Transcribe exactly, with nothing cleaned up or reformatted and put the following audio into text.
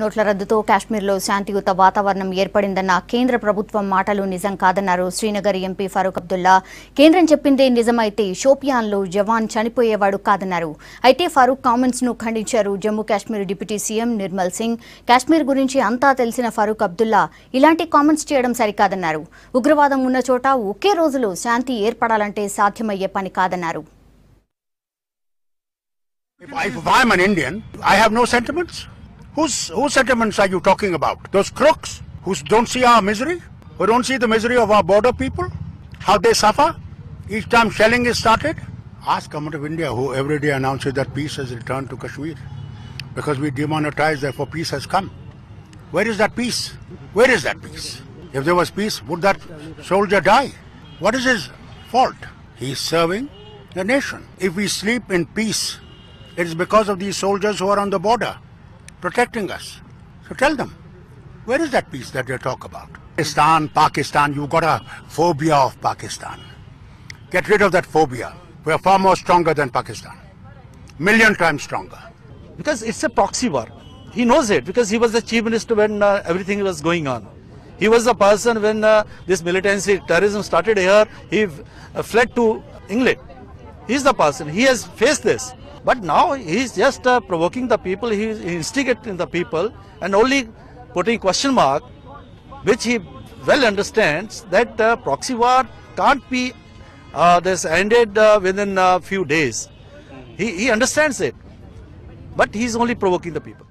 నోట్ల రద్దుతో కాశ్మీర్లో శాంతియుత వాతావరణం ఏర్పడిందన్న కేంద్ర ప్రభుత్వం మాటలు నిజం కాదన్నారు శ్రీనగర్ ఎంపీ ఫరూక్ అబ్దుల్లా. కేంద్రం చెప్పిందే నిజమైతే షోపియాన్లో జవాన్ చనిపోయేవాడు కాదన్నారు. అయితే ఫరూక్ కామెంట్స్ ను ఖండించారు జమ్మూ కాశ్మీర్ డిప్యూటీ సీఎం నిర్మల్ సింగ్. కాశ్మీర్ గురించి అంతా తెలిసిన ఫరూక్ అబ్దుల్లా ఇలాంటి కామెంట్స్ చేయడం సరికాదన్నారు. ఉగ్రవాదం ఉన్న చోట ఒకే రోజులో శాంతి ఏర్పడాలంటే సాధ్యమయ్యే పని కాదన్నారు. Whose, whose settlements are you talking about? Those crooks who don't see our misery? Who don't see the misery of our border people? How they suffer? Each time shelling is started? Ask Government of India who every day announces that peace has returned to Kashmir. Because we demonetized, therefore peace has come. Where is that peace? Where is that peace? If there was peace, would that soldier die? What is his fault? He is serving the nation. If we sleep in peace, it is because of these soldiers who are on the border. Protecting us. So tell them, where is that peace that they talk about? Pakistan, Pakistan, you've got a phobia of Pakistan. Get rid of that phobia. We are far more stronger than Pakistan. Million times stronger. Because it's a proxy war. He knows it because he was the chief minister when uh, everything was going on. He was the person when uh, this militancy, terrorism started here, he uh, fled to England. He's the person. He has faced this. But now he is just uh, provoking the people, he is instigating the people and only putting question mark, which he well understands that uh, proxy war can't be uh, this ended uh, within a few days. He, he understands it, but he is only provoking the people.